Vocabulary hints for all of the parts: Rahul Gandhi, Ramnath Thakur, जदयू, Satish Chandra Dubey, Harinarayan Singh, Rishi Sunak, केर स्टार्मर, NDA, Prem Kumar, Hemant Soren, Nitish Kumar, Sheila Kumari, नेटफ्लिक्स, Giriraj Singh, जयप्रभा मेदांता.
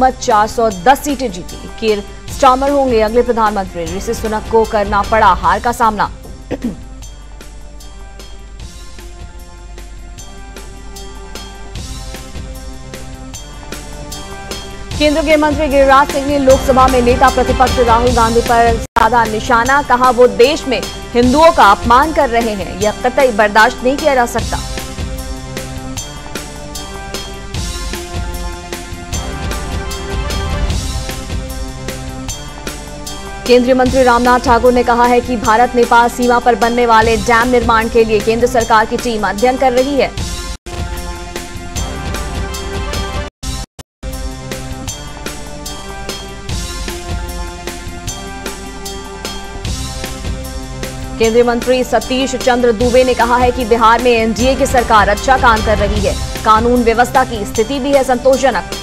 बहुमत 410 सीटें जीती। केर स्टार्मर होंगे अगले प्रधानमंत्री। ऋषि सुनक को करना पड़ा हार का सामना। केंद्रीय गृह मंत्री गिरिराज सिंह ने लोकसभा में नेता प्रतिपक्ष राहुल गांधी पर साधा निशाना। कहा वो देश में हिंदुओं का अपमान कर रहे हैं, यह कतई बर्दाश्त नहीं किया जा सकता। केंद्रीय मंत्री रामनाथ ठाकुर ने कहा है कि भारत नेपाल सीमा पर बनने वाले डैम निर्माण के लिए केंद्र सरकार की टीम अध्ययन कर रही है। केंद्रीय मंत्री सतीश चंद्र दुबे ने कहा है कि बिहार में एनडीए की सरकार अच्छा काम कर रही है, कानून व्यवस्था की स्थिति भी है संतोषजनक।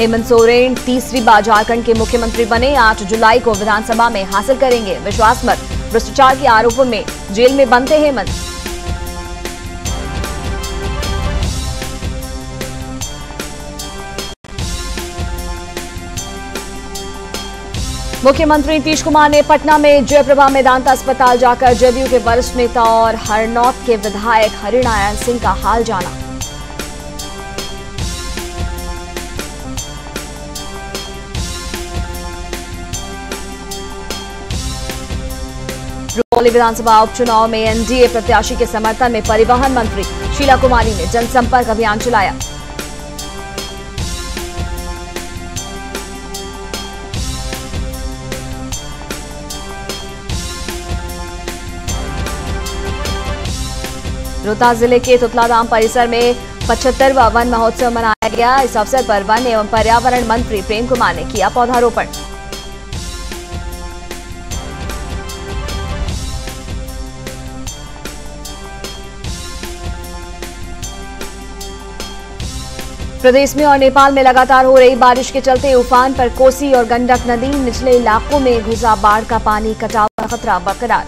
हेमंत सोरेन तीसरी बार झारखंड के मुख्यमंत्री बने। 8 जुलाई को विधानसभा में हासिल करेंगे विश्वास मत। भ्रष्टाचार के आरोपों में जेल में बंद थे हेमंत। मुख्यमंत्री नीतीश कुमार ने पटना में जयप्रभा मेदांता अस्पताल जाकर जदयू के वरिष्ठ नेता और हरनौत के विधायक हरिनारायण सिंह का हाल जाना। रुपौली विधानसभा उपचुनाव में एनडीए प्रत्याशी के समर्थन में परिवहन मंत्री शीला कुमारी ने जनसंपर्क अभियान चलाया। रोहतास जिले के तुतलाधाम परिसर में 75वां वन महोत्सव मनाया गया। इस अवसर पर वन एवं पर्यावरण मंत्री प्रेम कुमार ने किया पौधारोपण। प्रदेश में और नेपाल में लगातार हो रही बारिश के चलते उफान पर कोसी और गंडक नदी। निचले इलाकों में घुसा बाढ़ का पानी, कटाव का खतरा बरकरार।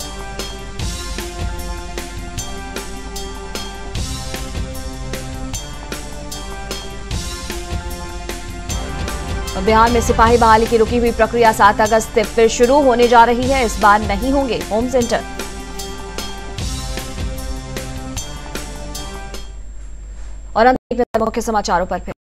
बिहार में सिपाही बहाली की रुकी हुई प्रक्रिया 7 अगस्त से फिर शुरू होने जा रही है। इस बार नहीं होंगे होम सेंटर। और अंत में मुख्य समाचारों पर।